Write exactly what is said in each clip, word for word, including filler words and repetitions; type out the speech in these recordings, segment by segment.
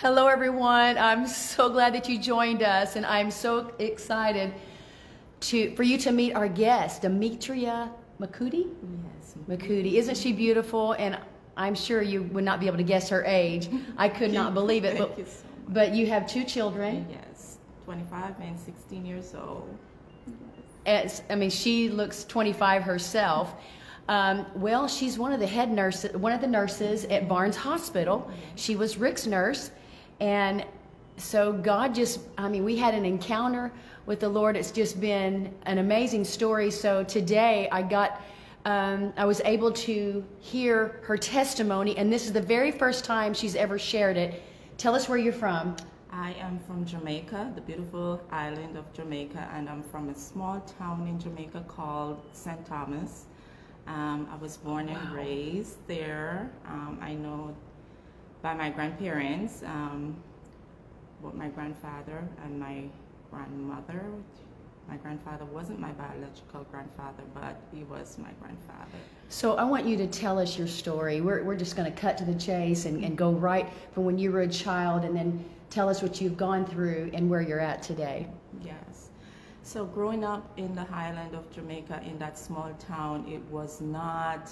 Hello everyone, I'm so glad that you joined us, and I'm so excited to for you to meet our guest, Demetria McCootie. Yes. McCootie. Isn't she beautiful? And I'm sure you would not be able to guess her age. I could not believe it. But, Thank you so much. But you have two children. Yes, twenty-five and sixteen years old. As, I mean, she looks twenty-five herself. Um, well, she's one of the head nurses, one of the nurses at Barnes Hospital. She was Rick's nurse. And so God just, I mean, we had an encounter with the Lord. It's just been an amazing story. So today I got, um, I was able to hear her testimony, and this is the very first time she's ever shared it. Tell us where you're from. I am from Jamaica, the beautiful island of Jamaica, and I'm from a small town in Jamaica called Saint Thomas. Um, I was born and wow. raised there. Um, I know by my grandparents, um, both my grandfather and my grandmother. My grandfather wasn't my biological grandfather, but he was my grandfather. So I want you to tell us your story. We're, we're just going to cut to the chase and, and go right from when you were a child, and then tell us what you've gone through and where you're at today. Yes. So growing up in the highland of Jamaica, in that small town, it was not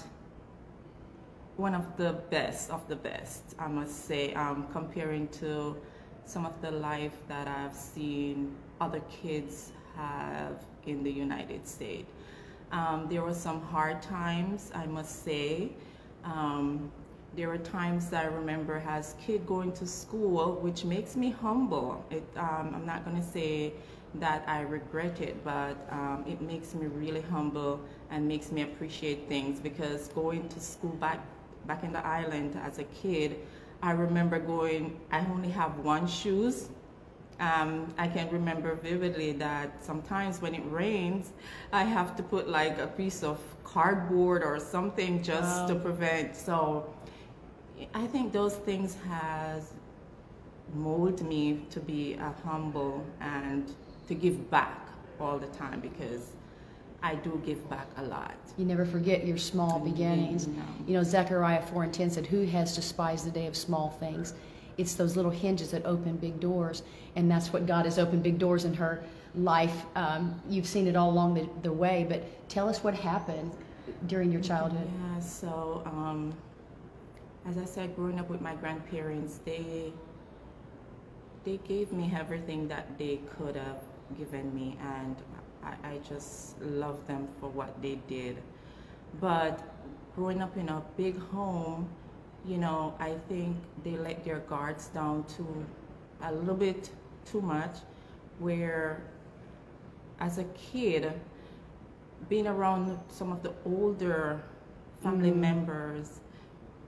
one of the best of the best, I must say, um, comparing to some of the life that I've seen other kids have in the United States. Um, there were some hard times, I must say. Um, there were times that I remember as a kid going to school, which makes me humble. It, um, I'm not gonna say that I regret it, but um, it makes me really humble and makes me appreciate things, because going to school back back in the island as a kid, I remember going, I only have one shoes. Um, I can remember vividly that sometimes when it rains, I have to put like a piece of cardboard or something just wow. to prevent. So I think those things has molded me to be a humble and to give back all the time, because I do give back a lot. You never forget your small beginnings. No. You know, Zechariah four and ten said, who has despised the day of small things? It's those little hinges that open big doors, and that's what God has opened big doors in her life. Um, you've seen it all along the, the way, but tell us what happened during your childhood. Yeah, so um, as I said, growing up with my grandparents, they, they gave me everything that they could have given me, and I just love them for what they did. But growing up in a big home, you know, I think they let their guards down to a little bit too much, where as a kid, being around some of the older family mm-hmm. members,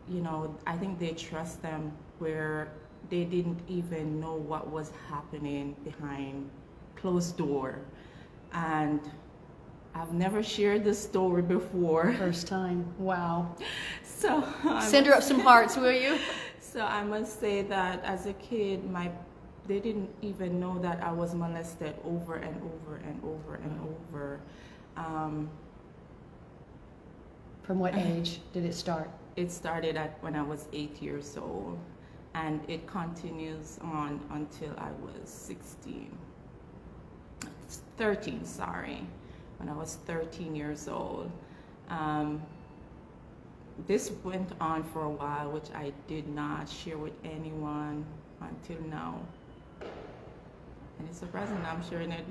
you know, I think they trust them, where they didn't even know what was happening behind closed door. And I've never shared this story before. First time. Wow. So send her up some hearts, will you? So I must say that as a kid, my they didn't even know that I was molested over and over and over and over. Um, From what age did it start? It started at when I was eight years old, and it continues on until I was sixteen. thirteen, sorry, when I was thirteen years old. Um, this went on for a while, which I did not share with anyone until now. And it's surprising that I'm sharing it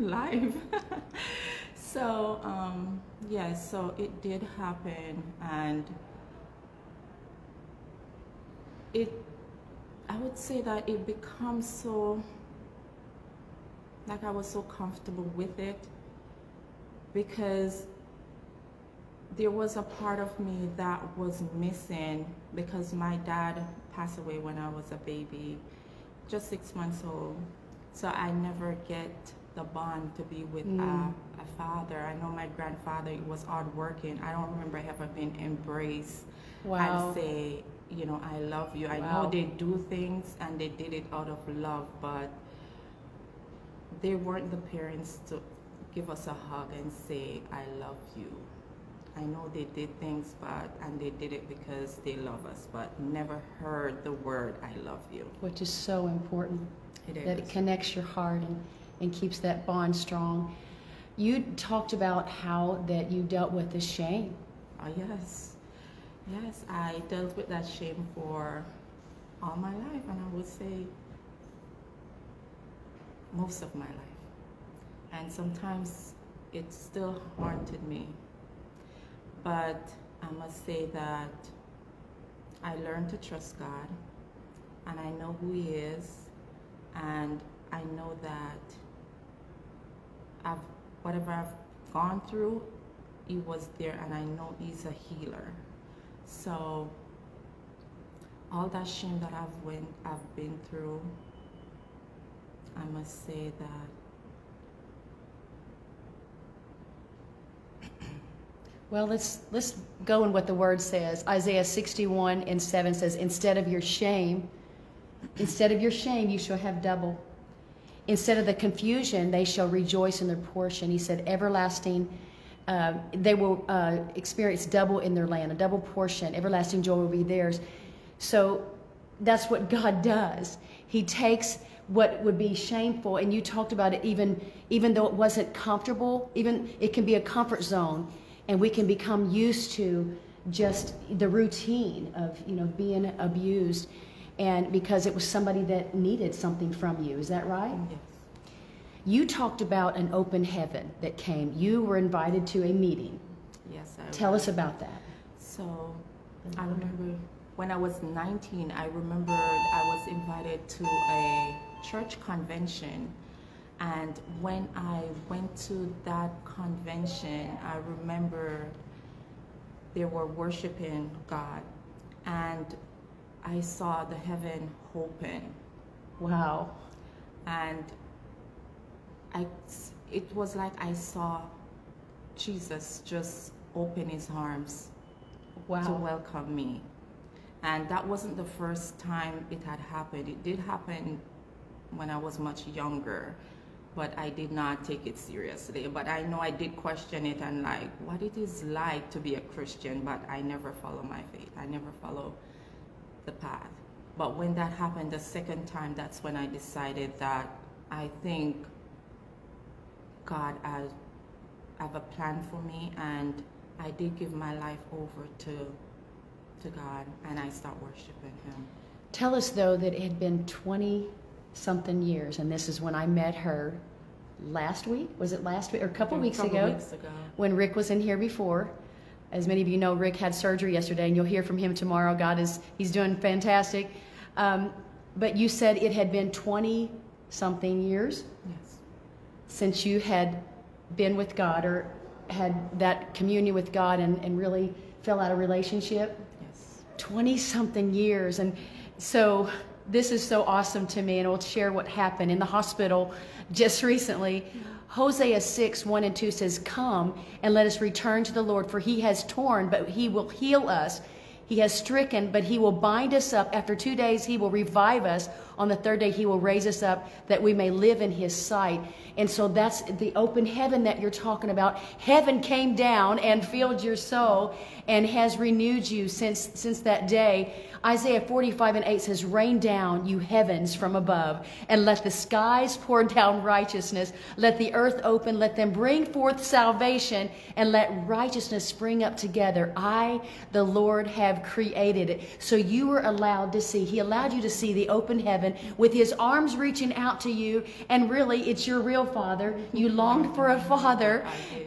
live. So, um, yeah, so it did happen, and it, I would say that it becomes so, like I was so comfortable with it, because there was a part of me that was missing, because my dad passed away when I was a baby, just six months old. So I never get the bond to be with mm. a, a father. I know my grandfather was hardworking. I don't remember ever being embraced wow. and say, you know, I love you. Wow. I know they do things and they did it out of love, but they weren't the parents to give us a hug and say, I love you. I know they did things bad and they did it because they love us, but never heard the word, I love you. Which is so important. It is. That it connects your heart and, and keeps that bond strong. You talked about how that you dealt with the shame. Oh, yes. Yes, I dealt with that shame for all my life, and I would say most of my life. And sometimes it still haunted me. But I must say that I learned to trust God, and I know who He is, and I know that I've, whatever I've gone through, He was there, and I know He's a healer. So all that shame that I've, went, I've been through, I must say that well, let's let's go in what the word says. Isaiah sixty-one and seven says, instead of your shame, instead of your shame, you shall have double. Instead of the confusion, they shall rejoice in their portion. He said, everlasting, uh, they will uh, experience double in their land, a double portion. Everlasting joy will be theirs. So that's what God does. He takes what would be shameful, and you talked about it, even, even though it wasn't comfortable, even it can be a comfort zone. And we can become used to just the routine of, you know, being abused, and because it was somebody that needed something from you. Is that right? Yes. You talked about an open heaven that came. You were invited to a meeting. Yes, I was. Tell us about that. So I remember when I was nineteen, I remembered I was invited to a church convention. And when I went to that convention, I remember they were worshiping God, and I saw the heaven open. Wow. And I, it was like I saw Jesus just open His arms. Wow. To welcome me. And that wasn't the first time it had happened. It did happen when I was much younger, but I did not take it seriously. But I know I did question it, and like what it is like to be a Christian, but I never follow my faith. I never follow the path. But when that happened the second time, that's when I decided that I think God has a plan for me, and I did give my life over to, to God, and I start worshiping Him. Tell us though that it had been twenty something years, and this is when I met her last week. Was it last week or a couple a weeks, couple ago, weeks ago when Rick was in here before? As many of you know, Rick had surgery yesterday, and you'll hear from him tomorrow. God is, he's doing fantastic. Um, but you said it had been twenty something years. Yes. Since you had been with God, or had that communion with God, and, and really fell out of relationship. Yes. twenty something years. And so this is so awesome to me, and I'll share what happened in the hospital just recently. Hosea six, one and two says, come and let us return to the Lord, for He has torn, but He will heal us. He has stricken, but He will bind us up. After two days, He will revive us. On the third day, He will raise us up, that we may live in His sight. And so that's the open heaven that you're talking about. Heaven came down and filled your soul and has renewed you since, since that day. Isaiah forty-five and eight says, rain down, you heavens from above, and let the skies pour down righteousness. Let the earth open, let them bring forth salvation, and let righteousness spring up together. I, the Lord, have created it. So you were allowed to see. He allowed you to see the open heaven with His arms reaching out to you, and really, it's your real Father. You longed for a Father,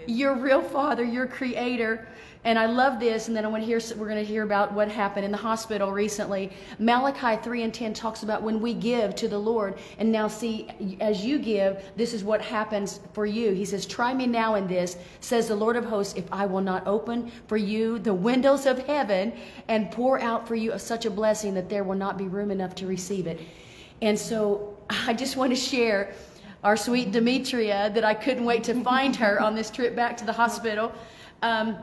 your real Father, your Creator. And I love this, and then I want to hear, we're going to hear about what happened in the hospital recently. Malachi three and ten talks about when we give to the Lord, and now see, as you give, this is what happens for you. He says, try me now in this, says the Lord of hosts, if I will not open for you the windows of heaven and pour out for you such a blessing that there will not be room enough to receive it. And so I just want to share our sweet Demetria, that I couldn't wait to find her on this trip back to the hospital. Um,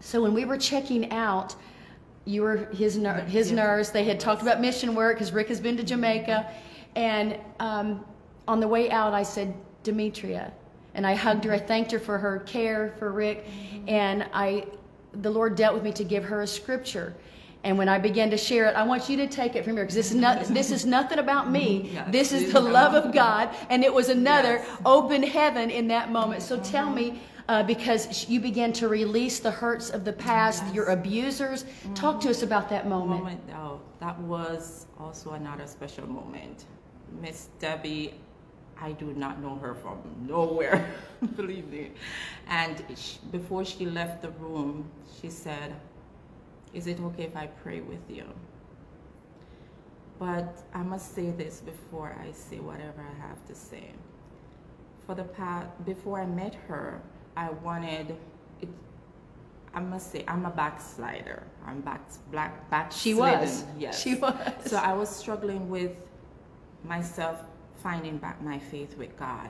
So when we were checking out, you were his, ner his yeah. nurse. They had talked about mission work because Rick has been to Jamaica. And um, on the way out, I said, Demetria. And I hugged her. I thanked her for her care for Rick. And I the Lord dealt with me to give her a scripture. And when I began to share it, I want you to take it from here, because this is not, this is nothing about me. Yes, this is the love of God. And it was another yes. open heaven in that moment. So tell me, uh, because you began to release the hurts of the past, yes. your abusers. Mm-hmm. Talk to us about that moment. moment oh, that was also another special moment. Miss Debbie, I do not know her from nowhere, believe me. And she, before she left the room, she said, "Is it okay if I pray with you?" But I must say this before I say whatever I have to say. For the past, before I met her, I wanted, it, I must say, I'm a backslider. I'm back, black, backslidden. She was, yes. She was. So I was struggling with myself finding back my faith with God.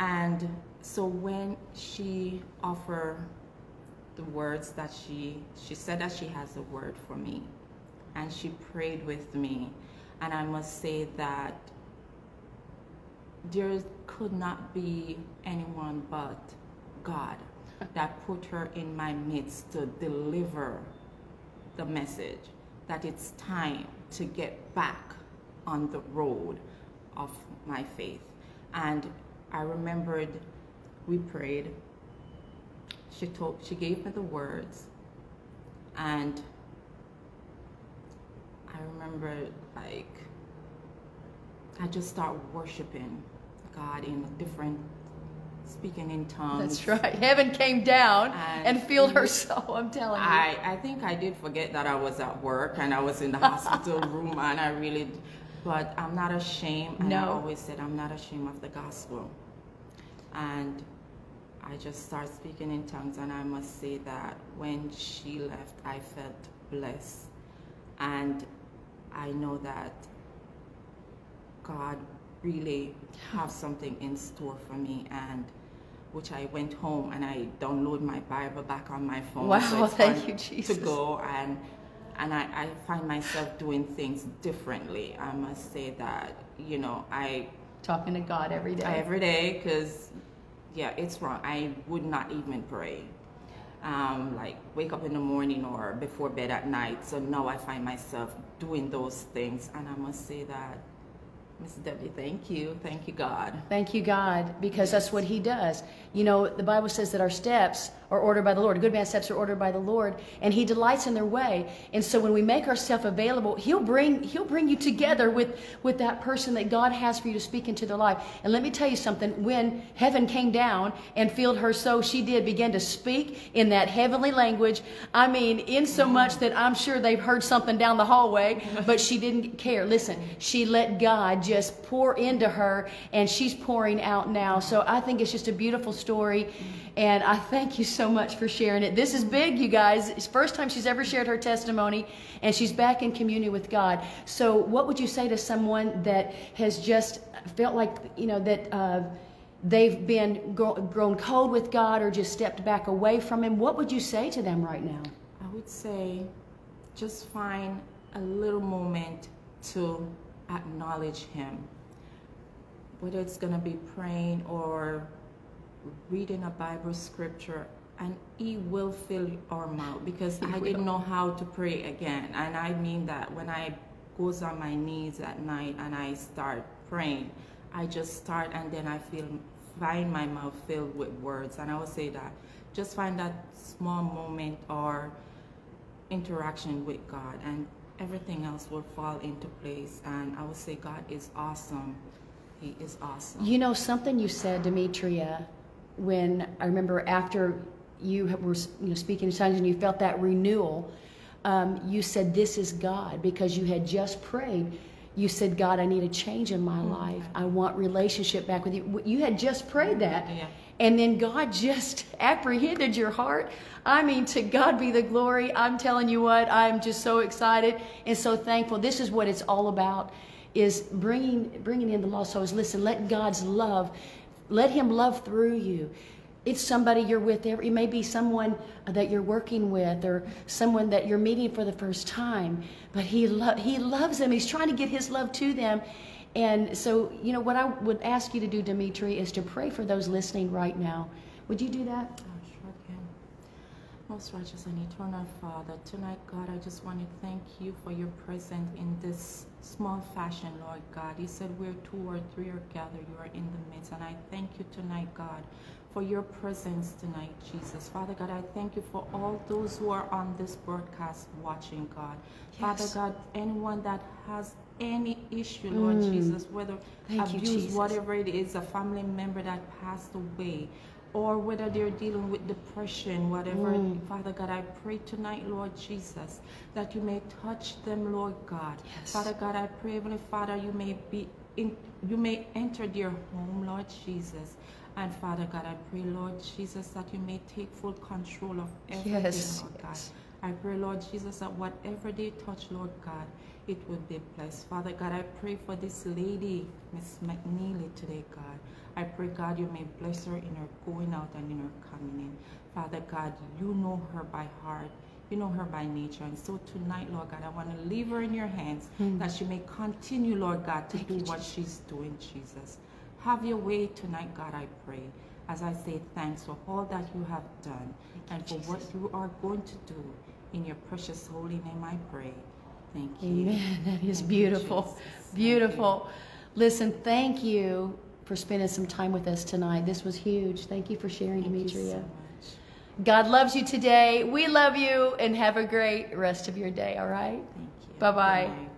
And so when she offered the words that she, she said that she has a word for me, and she prayed with me. And I must say that there could not be anyone but God that put her in my midst to deliver the message that it's time to get back on the road of my faith. And I remembered we prayed. She told, she gave me the words, and I remember, like, I just started worshiping God in different, speaking in tongues. That's right. Heaven came down and, and filled her soul, I'm telling you. I, I think I did forget that I was at work and I was in the hospital room, and I really, but I'm not ashamed. And no. I always said, I'm not ashamed of the gospel. And I just started speaking in tongues, and I must say that when she left, I felt blessed. And I know that God really has something in store for me, and which I went home and I downloaded my Bible back on my phone. Wow, so it's thank you, Jesus. To go, and, and I, I find myself doing things differently. I must say that, you know, I... Talking to God every day. Every day, because... yeah, it's wrong. I would not even pray, um, like wake up in the morning or before bed at night. So now I find myself doing those things. And I must say that, Miss Debbie, thank you. Thank you, God. Thank you, God, because that's what he does. You know, the Bible says that our steps are ordered by the Lord. A good man's steps are ordered by the Lord, and he delights in their way. And so when we make ourselves available, he'll bring, he'll bring you together with, with that person that God has for you to speak into their life. And let me tell you something, when heaven came down and filled her soul, she did begin to speak in that heavenly language. I mean, in so much that I'm sure they've heard something down the hallway, but she didn't care. Listen, she let God just pour into her, and she's pouring out now. So I think it's just a beautiful story, and I thank you so much for sharing it. This is big, you guys. It's the first time she's ever shared her testimony, and she's back in communion with God. So what would you say to someone that has just felt like, you know, that uh, they've been gro grown cold with God or just stepped back away from him? What would you say to them right now? I would say just find a little moment to acknowledge him, whether it's going to be praying or reading a Bible scripture, and he will fill our mouth, because he I will. didn't know how to pray again. And I mean that when I goes on my knees at night and I start praying, I just start, and then I feel find my mouth filled with words. And I would say that just find that small moment or interaction with God, and everything else will fall into place. And I would say God is awesome. He is awesome. You know, something you said, Demetria, when I remember after you were you know, speaking in tongues and you felt that renewal, um, you said, "This is God," because you had just prayed. You said, "God, I need a change in my mm-hmm. life. I want relationship back with you." You had just prayed that. Yeah. And then God just apprehended your heart. I mean, to God be the glory. I'm telling you what, I'm just so excited and so thankful. This is what it's all about, is bringing, bringing in the lost souls. Listen, let God's love, let him love through you. It's somebody you're with. It may be someone that you're working with or someone that you're meeting for the first time. But he, lo he loves them. He's trying to get his love to them. And so, you know, what I would ask you to do, Demetria, is to pray for those listening right now. Would you do that? I sure can. Most righteous and eternal Father, tonight, God, I just want to thank you for your presence in this small fashion, Lord God. You said where two or three are gathered, you are in the midst. And I thank you tonight, God, for your presence tonight, Jesus. Father God, I thank you for all those who are on this broadcast watching, God. Yes. Father God, anyone that has any issue, Lord mm. Jesus, whether thank abuse, you, Jesus. Whatever it is, a family member that passed away, or whether they're dealing with depression, whatever. Mm. Father God, I pray tonight, Lord Jesus, that you may touch them, Lord God. Yes. Father God, I pray, Heavenly Father, you may be in, you may enter their home, Lord Jesus. And Father God, I pray, Lord Jesus, that you may take full control of everything, yes. Lord God. I pray, Lord Jesus, that whatever they touch, Lord God, it will be blessed. Father God, I pray for this lady, Miss McNeely, today, God. I pray, God, you may bless her in her going out and in her coming in. Father God, you know her by heart. You know her by nature. And so tonight, Lord God, I want to leave her in your hands mm. that she may continue, Lord God, to Thank do you, what Jesus. She's doing, Jesus. Have your way tonight, God, I pray. As I say thanks for all that you have done Thank and you, for Jesus. What you are going to do. In your precious holy name, I pray. Thank you. Amen. That is Thank beautiful. You, beautiful. Listen, thank you for spending some time with us tonight. This was huge. Thank you for sharing, thank Demetria. You so much. God loves you today. We love you, and have a great rest of your day, all right? Thank you. Bye-bye.